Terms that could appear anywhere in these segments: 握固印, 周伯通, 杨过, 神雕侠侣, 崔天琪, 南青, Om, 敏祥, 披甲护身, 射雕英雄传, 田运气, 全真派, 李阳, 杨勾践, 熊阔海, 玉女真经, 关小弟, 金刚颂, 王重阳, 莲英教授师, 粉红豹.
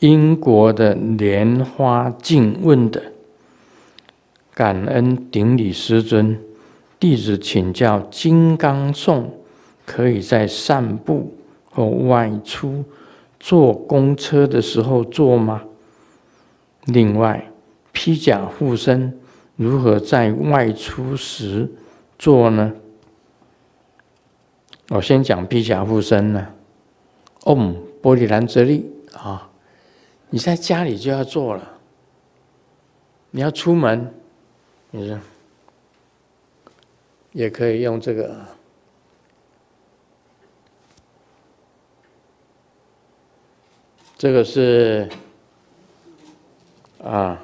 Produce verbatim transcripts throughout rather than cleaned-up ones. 英国的莲花净问的感恩顶礼师尊，弟子请教《金刚颂》可以在散步或外出坐公车的时候做吗？另外，披甲护身如何在外出时做呢？我先讲披甲护身呢、啊、，Om 波利兰哲力啊，你在家里就要做了，你要出门，你说也可以用这个。 这个是啊，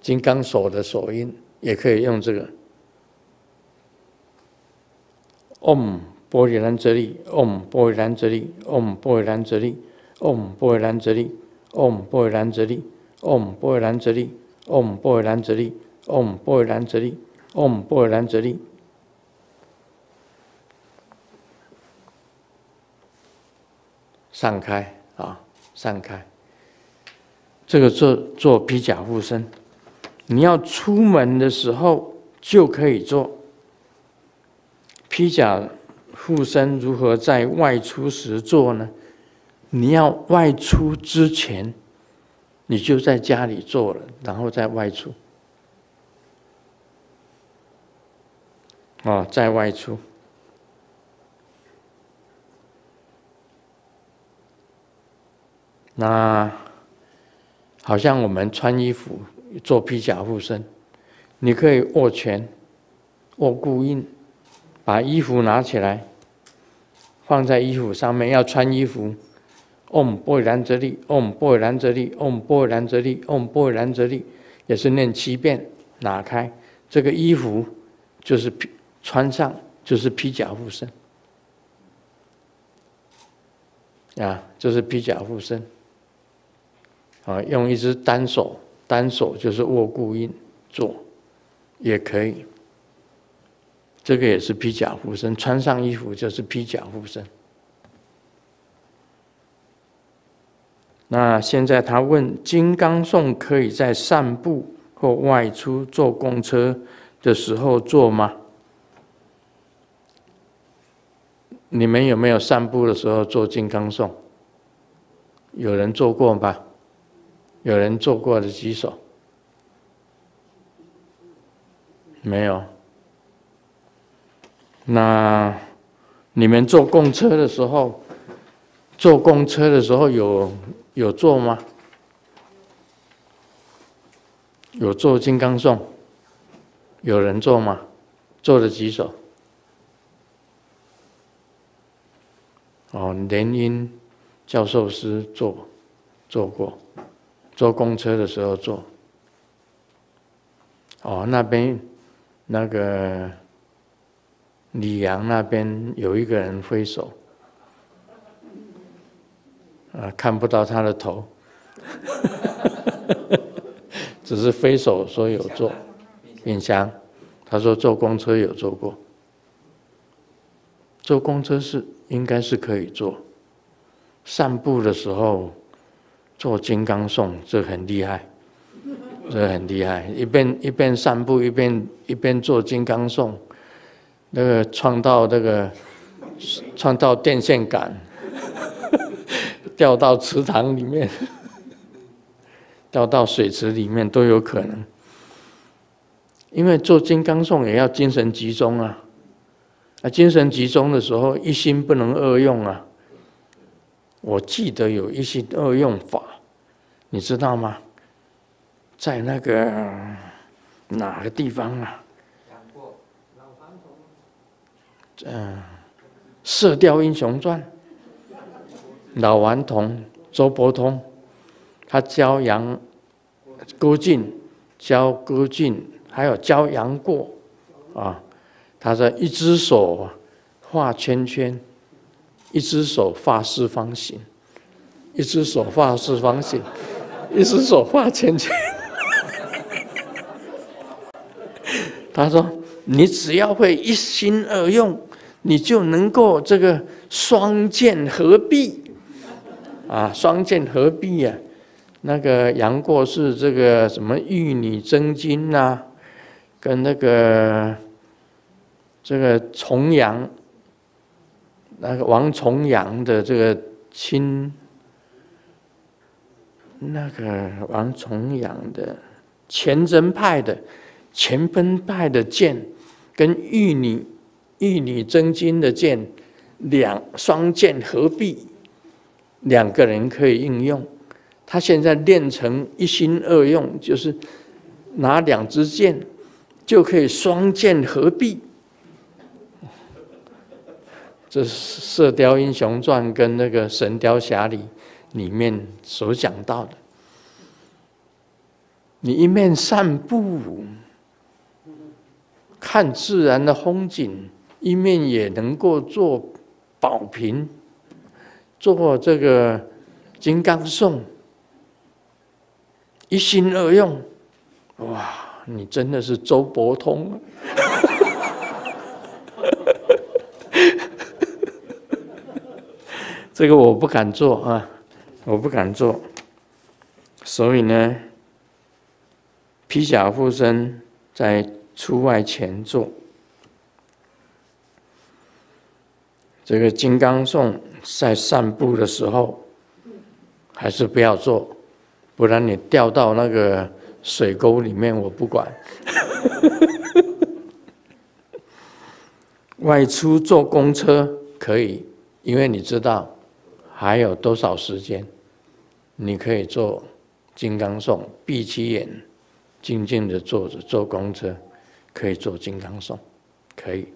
金刚手的手印也可以用这个。Om 波利兰哲力 ，Om 波利兰哲力 ，Om 波利兰哲力 ，Om 波利兰哲力 ，Om 波利兰哲力 ，Om 波利兰哲力 ，Om 波利兰哲力 ，Om 波利兰哲力 ，Om 波利兰哲力。 散开啊，散开。这个做做披甲护身，你要出门的时候就可以做。披甲护身如何在外出时做呢？你要外出之前，你就在家里做了，然后再外出。啊，在外出。 那好像我们穿衣服做披甲护身，你可以握拳、握固印，把衣服拿起来，放在衣服上面。要穿衣服 ，Om 波利兰哲力 ，Om 波利兰哲力 ，Om 波利兰哲力 ，Om 波利兰哲力，也是念七遍，拿开这个衣服，就是披穿上就是披甲护身，啊，就是披甲护身。 啊，用一只单手，单手就是握固印做，也可以。这个也是披甲护身，穿上衣服就是披甲护身。那现在他问，《金刚颂》可以在散步或外出坐公车的时候做吗？你们有没有散步的时候做《金刚颂》？有人做过吧？ 有人做过的举手，没有。那你们坐公车的时候，坐公车的时候有有做吗？有做金刚颂，有人做吗？做的举手。哦，莲英教授师做做过。 坐公车的时候坐。哦，那边那个李阳那边有一个人挥手，啊，看不到他的头，只是挥手说有坐。敏祥，他说坐公车有坐过，坐公车是应该是可以坐，散步的时候。 做金刚颂，这很厉害，这很厉害。一边一边散步，一边一边做金刚颂，那个创造那个创造电线杆，掉到池塘里面，掉到水池里面都有可能。因为做金刚颂也要精神集中啊，啊，精神集中的时候一心不能二用啊。 我记得有一些二用法，你知道吗？在那个哪个地方啊？嗯，《射雕英雄传》，老顽童周伯通，他教杨勾践，教勾践，还有教杨过啊。他说一只手画圈圈。 一只手画四方形，一只手画四方形，一只手画圈圈。他说：“你只要会一心二用，你就能够这个双剑合璧，啊，双剑合璧啊，那个杨过是这个什么玉女真经呐、啊，跟那个这个重阳，那个王重阳的这个亲，那个王重阳的全真派的全真派的剑，跟玉女玉女真经的剑，两双剑合璧。 两个人可以应用，他现在练成一心二用，就是拿两支剑就可以双剑合璧。这《射雕英雄传》跟那个《神雕侠侣》里面所讲到的，你一面散步，看自然的风景，一面也能够做保平。 做这个金刚颂，一心二用，哇！你真的是周伯通啊！这个我不敢做啊，我不敢做。所以呢，披甲护身在出外前做这个金刚颂。 在散步的时候，还是不要做，不然你掉到那个水沟里面，我不管。外出坐公车可以，因为你知道还有多少时间，你可以做金刚颂，闭起眼，静静的坐着坐公车，可以做金刚颂，可以。